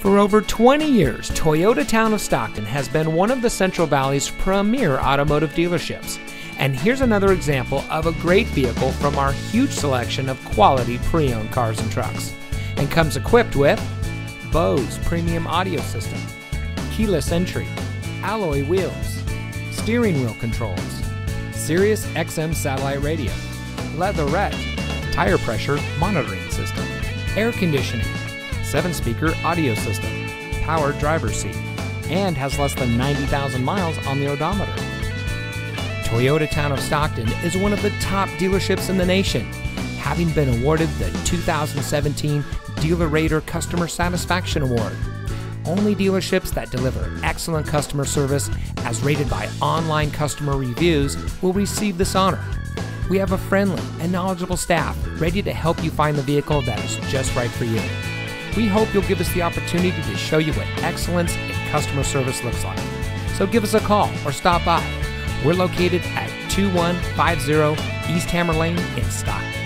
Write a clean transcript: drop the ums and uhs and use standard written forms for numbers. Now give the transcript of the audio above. For over 20 years, Toyota Town of Stockton has been one of the Central Valley's premier automotive dealerships. And here's another example of a great vehicle from our huge selection of quality pre-owned cars and trucks. And comes equipped with Bose premium audio system, keyless entry, alloy wheels, steering wheel controls, Sirius XM satellite radio, leatherette, tire pressure monitoring system, air conditioning, 7-speaker audio system, power driver's seat, and has less than 90,000 miles on the odometer. Toyota Town of Stockton is one of the top dealerships in the nation, having been awarded the 2017 DealerRater Customer Satisfaction Award. Only dealerships that deliver excellent customer service, as rated by online customer reviews, will receive this honor. We have a friendly and knowledgeable staff ready to help you find the vehicle that is just right for you. We hope you'll give us the opportunity to show you what excellence in customer service looks like. So give us a call or stop by. We're located at 2150 East Hammer Lane in Stockton.